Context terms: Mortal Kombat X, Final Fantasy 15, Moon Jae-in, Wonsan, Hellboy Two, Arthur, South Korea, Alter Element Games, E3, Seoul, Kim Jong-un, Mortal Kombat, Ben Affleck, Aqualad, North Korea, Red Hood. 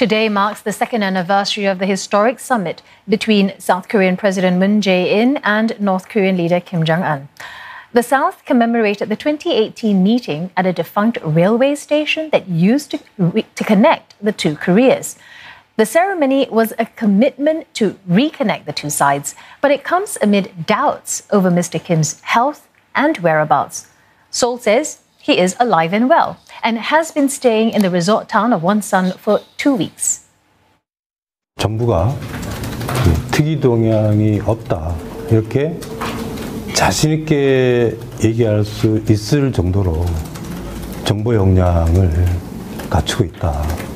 Today marks the second anniversary of the historic summit between South Korean President Moon Jae-in and North Korean leader Kim Jong-un. The South commemorated the 2018 meeting at a defunct railway station that used to connect the two Koreas. The ceremony was a commitment to reconnect the two sides, but it comes amid doubts over Mr. Kim's health and whereabouts. Seoul says he is alive and well and has been staying in the resort town of Wonsan for 2 weeks. 정부가 특이 동향이 없다 이렇게 자신 있게 얘기할 수 있을 정도로 정보 역량을 갖추고 있다.